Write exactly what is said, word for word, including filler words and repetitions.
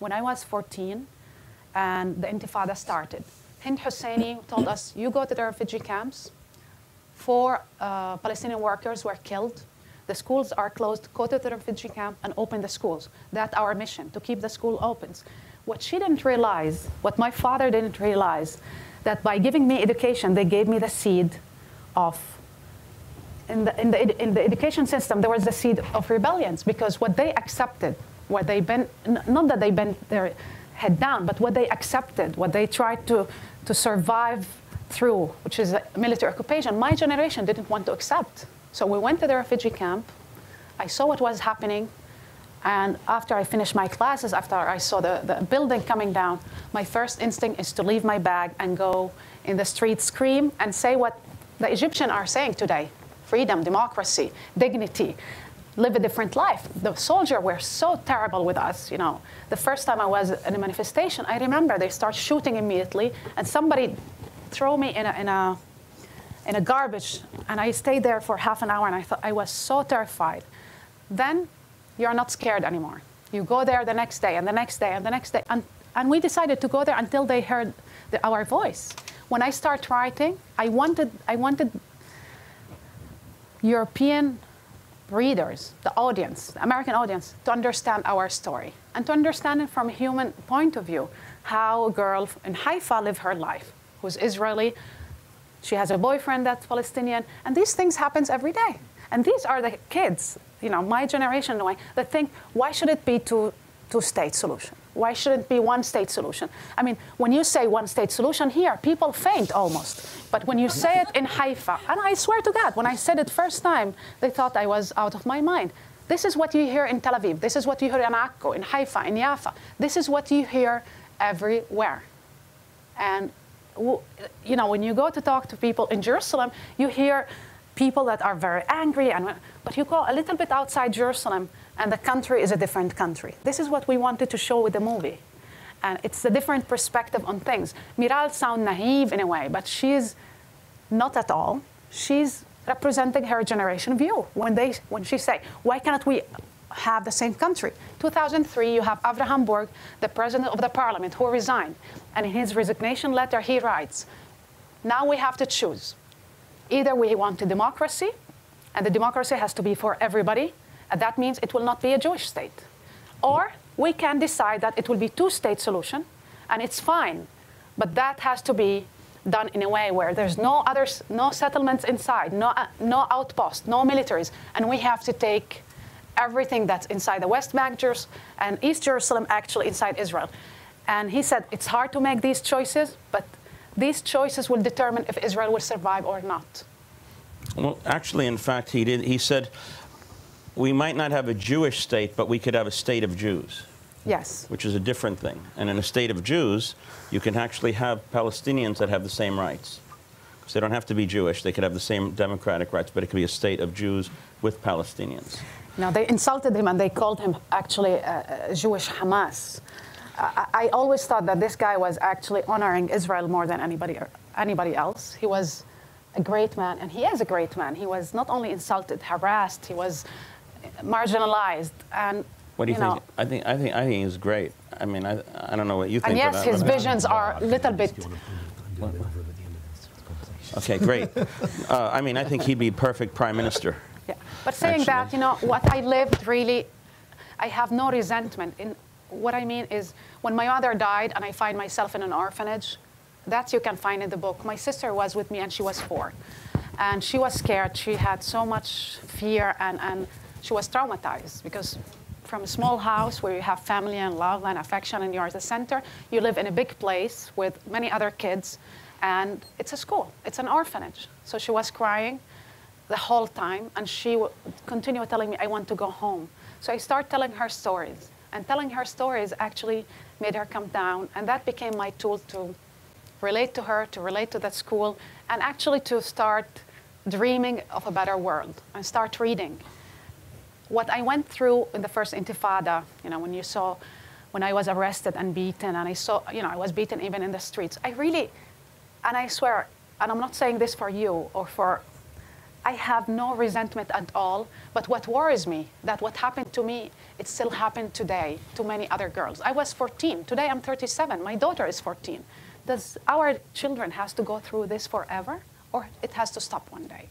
when I was fourteen and the Intifada started. Hind Husseini told us, you go to the refugee camps. Four uh, Palestinian workers were killed. The schools are closed. Go to the refugee camp and open the schools. That's our mission, to keep the school open. What she didn't realize, what my father didn't realize, that by giving me education, they gave me the seed of, in the, in the, in the education system, there was the seed of rebellions, because what they accepted, what they bent, not that they bent their head down, but what they accepted, what they tried to, to survive through, which is a military occupation, my generation didn't want to accept. So we went to the refugee camp. I saw what was happening. And after I finished my classes, after I saw the, the building coming down, my first instinct is to leave my bag and go in the street, scream, and say what the Egyptians are saying today. Freedom, democracy, dignity, live a different life. The soldiers were so terrible with us, you know. The first time I was in a manifestation, I remember they start shooting immediately, and somebody threw me in a, in a, in a garbage, and I stayed there for half an hour, and I thought I was so terrified. Then, you're not scared anymore. You go there the next day, and the next day, and the next day. And, and we decided to go there until they heard the, our voice. When I started writing, I wanted, I wanted European readers, the audience, the American audience, to understand our story, and to understand it from a human point of view, how a girl in Haifa lived her life, who's Israeli. She has a boyfriend that's Palestinian. And these things happen every day. And these are the kids, you know, my generation, that think, why should it be two, two-state solution? Why should it be one-state solution? I mean, when you say one-state solution here, people faint almost. But when you say it in Haifa, and I swear to God, when I said it first time, they thought I was out of my mind. This is what you hear in Tel Aviv. This is what you hear in Akko, in Haifa, in Yaffa. This is what you hear everywhere. And, you know, when you go to talk to people in Jerusalem, you hear people that are very angry, and, but you go a little bit outside Jerusalem, and the country is a different country. This is what we wanted to show with the movie. And it's a different perspective on things. Miral sounds naive in a way, but she's not at all. She's representing her generation view. When, they, when she say, why cannot we have the same country? two thousand three, you have Avraham Burg, the president of the parliament, who resigned. And in his resignation letter, he writes, now we have to choose. Either we want a democracy, and the democracy has to be for everybody, and that means it will not be a Jewish state. Or we can decide that it will be a two-state solution, and it's fine, but that has to be done in a way where there's no others, no settlements inside, no, uh, no outposts, no militaries, and we have to take everything that's inside the West Bank and East Jerusalem, actually inside Israel. And he said, it's hard to make these choices, but these choices will determine if Israel will survive or not. Well, actually, in fact, he did. He said, we might not have a Jewish state, but we could have a state of Jews. Yes. Which is a different thing. And in a state of Jews, you can actually have Palestinians that have the same rights. Because they don't have to be Jewish. They could have the same democratic rights, but it could be a state of Jews with Palestinians. Now, they insulted him, and they called him actually uh, Jewish Hamas. I always thought that this guy was actually honoring Israel more than anybody, anybody else. He was a great man, and he is a great man. He was not only insulted, harassed, he was marginalized. And, what do you, you think? Know, I think? I think I think he's great. I mean, I, I don't know what you think. And yes, his visions are a little bit... Okay, great. uh, I mean, I think he'd be perfect prime minister. Yeah. But saying actually. that, you know, what I lived really, I have no resentment. In, What I mean is, when my mother died and I find myself in an orphanage, that you can find in the book. My sister was with me, and she was four. And she was scared. She had so much fear, and, and she was traumatized. Because from a small house where you have family and love and affection, and you are the center, you live in a big place with many other kids. And it's a school. It's an orphanage. So she was crying the whole time. And she w continued telling me, I want to go home. So I started telling her stories. And telling her stories actually made her come down. And that became my tool to relate to her, to relate to that school, and actually to start dreaming of a better world and start reading. What I went through in the first Intifada, you know, when you saw, when I was arrested and beaten, and I saw, you know, I was beaten even in the streets. I really, and I swear, and I'm not saying this for you or for I have no resentment at all, but what worries me, that what happened to me, it still happened today to many other girls. I was fourteen, today I'm thirty-seven, my daughter is fourteen. Does our children have to go through this forever, or it has to stop one day?